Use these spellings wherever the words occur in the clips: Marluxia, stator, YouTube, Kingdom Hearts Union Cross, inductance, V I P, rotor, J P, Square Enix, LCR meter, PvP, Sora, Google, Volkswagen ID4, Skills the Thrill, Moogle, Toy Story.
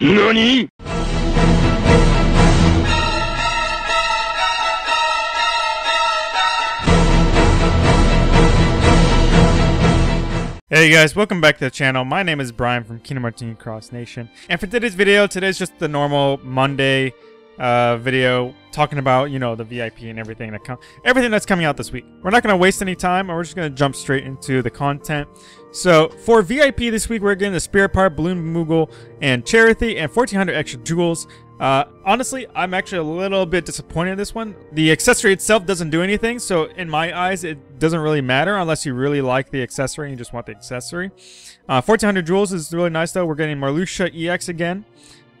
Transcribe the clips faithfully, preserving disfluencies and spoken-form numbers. NANI?! Hey guys, welcome back to the channel. My name is Brian from Kingdom Hearts Union Cross Nation. And for today's video, today's just the normal Monday uh, video talking about, you know, the V I P and everything that com everything that's coming out this week. We're not going to waste any time, and we're just going to jump straight into the content. So for V I P this week, we're getting the Spirit Part, Balloon Moogle, and Charity, and fourteen hundred extra jewels. Uh, honestly, I'm actually a little bit disappointed in this one. The accessory itself doesn't do anything, so in my eyes, it doesn't really matter unless you really like the accessory and you just want the accessory. Uh, fourteen hundred jewels is really nice, though. We're getting Marluxia E X again.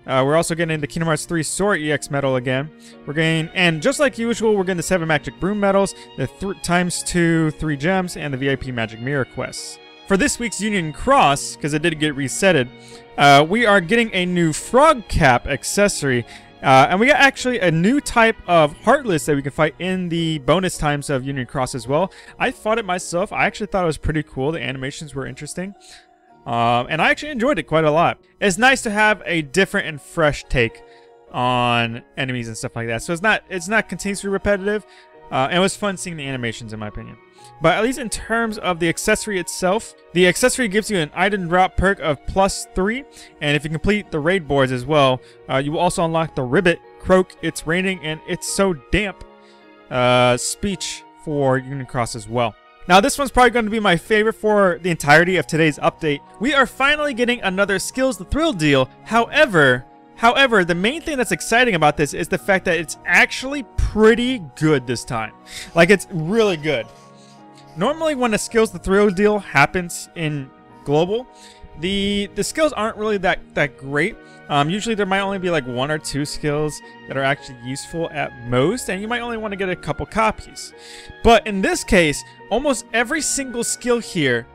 Uh, we're also getting the Kingdom Hearts three Sora E X medal again. We're getting, and just like usual, we're getting the seven Magic Broom medals, the th times two, three gems, and the V I P Magic Mirror quests. For this week's Union Cross, because it did get resetted, uh, we are getting a new Frog Cap accessory. Uh, and we got actually a new type of Heartless that we can fight in the bonus times of Union Cross as well. I fought it myself. I actually thought it was pretty cool. The animations were interesting. Um, and I actually enjoyed it quite a lot. It's nice to have a different and fresh take on enemies and stuff like that. So it's not, it's not continuously repetitive. Uh, and it was fun seeing the animations, in my opinion. But at least in terms of the accessory itself, the accessory gives you an item drop perk of plus three, and if you complete the raid boards as well, uh, you will also unlock the Ribbit, Croak, It's Raining, and It's So Damp uh, speech for Union Cross as well. Now this one's probably going to be my favorite for the entirety of today's update. We are finally getting another Skills the Thrill deal. However, However, the main thing that's exciting about this is the fact that it's actually pretty good this time. Like, it's really good. Normally when a Skills the Thrill deal happens in global, the the skills aren't really that that great. Um, usually there might only be like one or two skills that are actually useful at most, and you might only want to get a couple copies. But in this case, almost every single skill here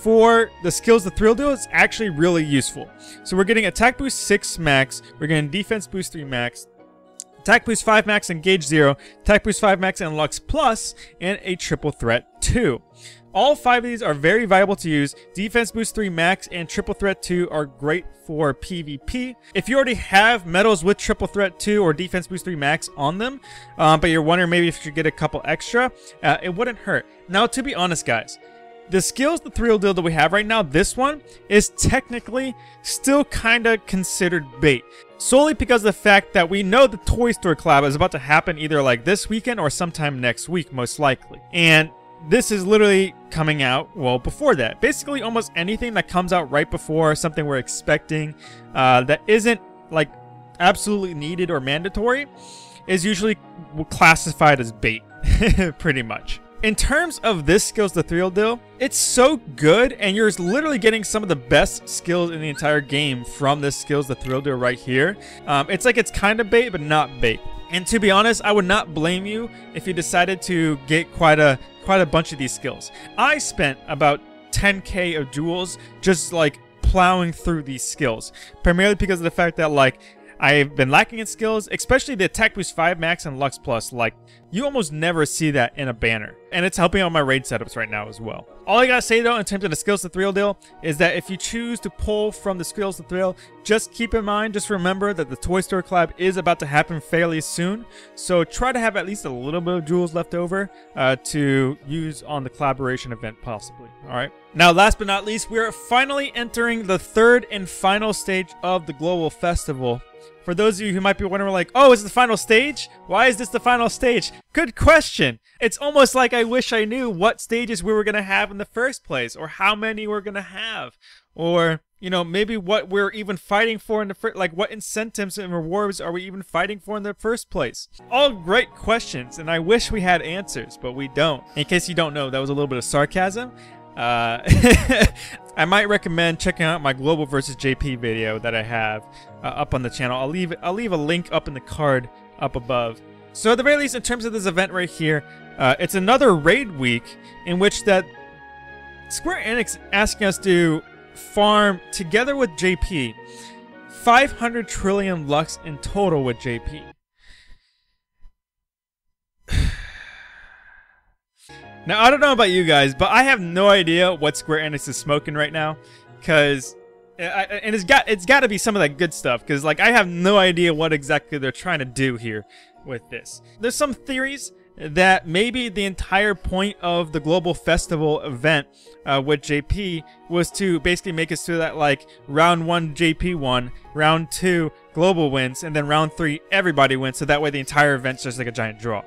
for the Skills the Thrill deal is actually really useful. So we're getting Attack Boost six max, we're getting Defense Boost three max, Attack Boost five max and Gauge zero, Attack Boost five max and Lux Plus, and a Triple Threat two. All five of these are very viable to use. Defense Boost three max and Triple Threat two are great for PvP. If you already have medals with Triple Threat two or Defense Boost three max on them, um, but you're wondering maybe if you should get a couple extra, uh, it wouldn't hurt. Now, to be honest, guys, the Skills the Thrill deal that we have right now, this one, is technically still kind of considered bait. Solely because of the fact that we know the Toy Story collab is about to happen either like this weekend or sometime next week, most likely. And this is literally coming out, well, before that. Basically, almost anything that comes out right before something we're expecting uh, that isn't, like, absolutely needed or mandatory is usually classified as bait, pretty much. In terms of this Skills the Thrill deal, it's so good, and you're literally getting some of the best skills in the entire game from this Skills the Thrill deal right here. Um, it's like it's kind of bait, but not bait. And to be honest, I would not blame you if you decided to get quite a quite a bunch of these skills. I spent about ten K of jewels just like plowing through these skills, primarily because of the fact that like I've been lacking in skills, especially the Attack Boost five Max and Lux Plus. Like, you almost never see that in a banner. And it's helping on my raid setups right now as well. All I gotta say though, in terms of the Skills to Thrill deal, is that if you choose to pull from the Skills to Thrill, just keep in mind, just remember that the Toy Story collab is about to happen fairly soon. So try to have at least a little bit of jewels left over uh, to use on the collaboration event possibly, alright? Now, last but not least, we are finally entering the third and final stage of the Global Festival. For those of you who might be wondering, like, oh, is it the final stage? Why is this the final stage? Good question. It's almost like I wish I knew what stages we were going to have in the first place, or how many we're going to have, or, you know, maybe what we're even fighting for in the first, like, what incentives and rewards are we even fighting for in the first place? All great questions, and I wish we had answers, but we don't. In case you don't know, that was a little bit of sarcasm. Uh, I might recommend checking out my Global versus J P video that I have uh, up on the channel. I'll leave I'll leave a link up in the card up above. So at the very least, in terms of this event right here, uh, it's another raid week in which that Square Enix asking us to farm together with J P five hundred trillion Lux in total with J P. Now, I don't know about you guys, but I have no idea what Square Enix is smoking right now, because And it's got it's got to be some of that good stuff, because like I have no idea what exactly they're trying to do here with this. There's some theories that maybe the entire point of the Global Festival event uh, with J P was to basically make us through that, like, round one J P won, round two Global wins, and then round three everybody wins, so that way the entire event's just like a giant draw.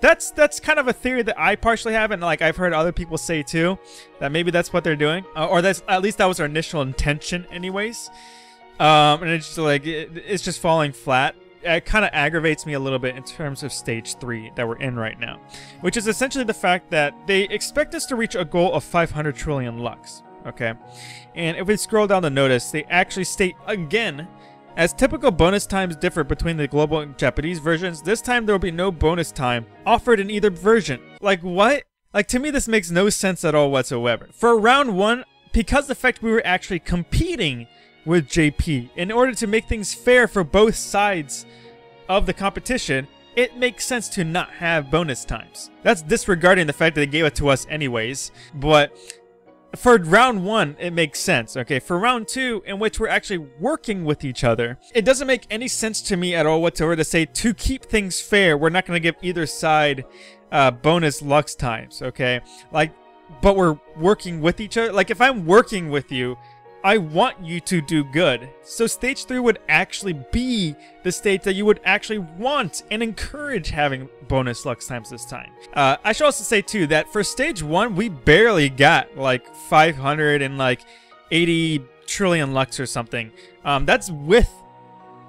That's that's kind of a theory that I partially have, and like I've heard other people say too, that maybe that's what they're doing, uh, or that's at least that was their initial intention, anyways. Um, and it's just like it, it's just falling flat. It kind of aggravates me a little bit in terms of stage three that we're in right now, which is essentially the fact that they expect us to reach a goal of five hundred trillion lux. Okay, and if we scroll down the notice, they actually state again. As typical, bonus times differ between the global and Japanese versions, this time there will be no bonus time offered in either version. Like, what? Like, to me this makes no sense at all whatsoever. For round one, because of the fact we were actually competing with J P, in order to make things fair for both sides of the competition, it makes sense to not have bonus times. That's disregarding the fact that they gave it to us anyways, but for round one, it makes sense, okay? For round two, in which we're actually working with each other, it doesn't make any sense to me at all whatsoever to say, to keep things fair, we're not going to give either side uh, bonus lux times, okay? Like, but we're working with each other. Like, if I'm working with you, I want you to do good. So stage three would actually be the stage that you would actually want and encourage having bonus lux times this time. Uh, I should also say too that for stage one, we barely got like five hundred and like eighty trillion lux or something. Um, that's with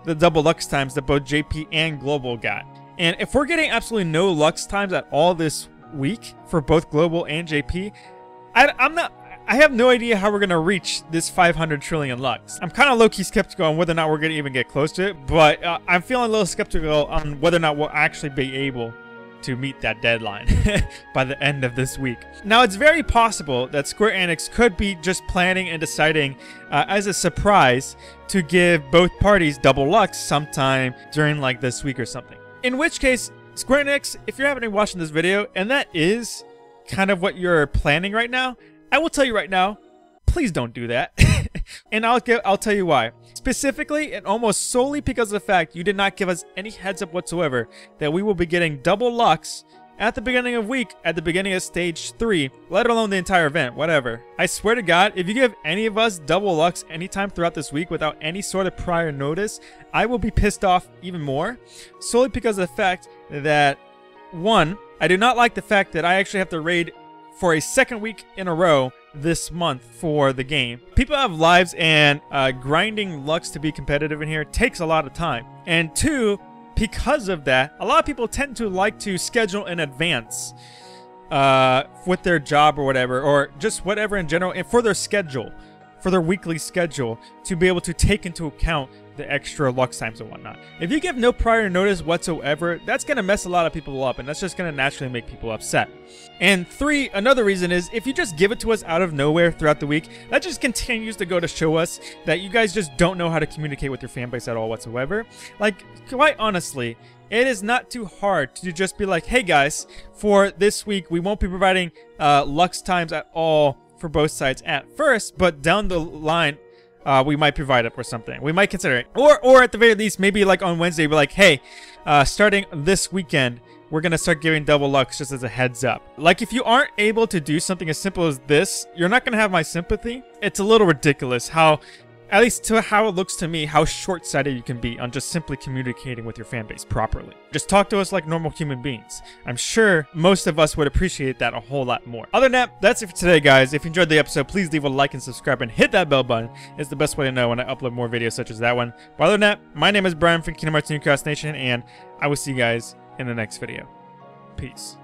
the double lux times that both J P and Global got. And if we're getting absolutely no lux times at all this week for both Global and J P, I, I'm not... I have no idea how we're going to reach this five hundred trillion lux. I'm kind of low-key skeptical on whether or not we're going to even get close to it, but uh, I'm feeling a little skeptical on whether or not we'll actually be able to meet that deadline by the end of this week. Now, it's very possible that Square Enix could be just planning and deciding uh, as a surprise to give both parties double lux sometime during like this week or something. In which case, Square Enix, if you're having watching this video, and that is kind of what you're planning right now, I will tell you right now, please don't do that. And I'll give, I'll tell you why. Specifically and almost solely because of the fact you did not give us any heads up whatsoever that we will be getting double lux at the beginning of week, at the beginning of stage three, let alone the entire event, whatever. I swear to God, if you give any of us double lux anytime throughout this week without any sort of prior notice, I will be pissed off even more, solely because of the fact that, one, I do not like the fact that I actually have to raid for a second week in a row this month for the game. People have lives, and uh, grinding lux to be competitive in here takes a lot of time. And two, because of that, a lot of people tend to like to schedule in advance uh, with their job or whatever, or just whatever in general, and for their schedule, for their weekly schedule, to be able to take into account the extra lux times and whatnot. If you give no prior notice whatsoever, that's gonna mess a lot of people up, and that's just gonna naturally make people upset. And three, another reason is if you just give it to us out of nowhere throughout the week, that just continues to go to show us that you guys just don't know how to communicate with your fan base at all whatsoever. Like, quite honestly, it is not too hard to just be like, hey guys, for this week we won't be providing uh, lux times at all for both sides at first, but down the line Uh, we might provide it or something. We might consider it. Or or at the very least, maybe like on Wednesday, we're like, hey, uh, starting this weekend, we're going to start giving double lux just as a heads up. Like, if you aren't able to do something as simple as this, you're not going to have my sympathy. It's a little ridiculous how, at least to how it looks to me, how short-sighted you can be on just simply communicating with your fan base properly. Just talk to us like normal human beings. I'm sure most of us would appreciate that a whole lot more. Other than that, that's it for today, guys. If you enjoyed the episode, please leave a like and subscribe and hit that bell button. It's the best way to know when I upload more videos such as that one. But other than that, my name is Brian from Kingdom Hearts Union Cross Nation, and I will see you guys in the next video. Peace.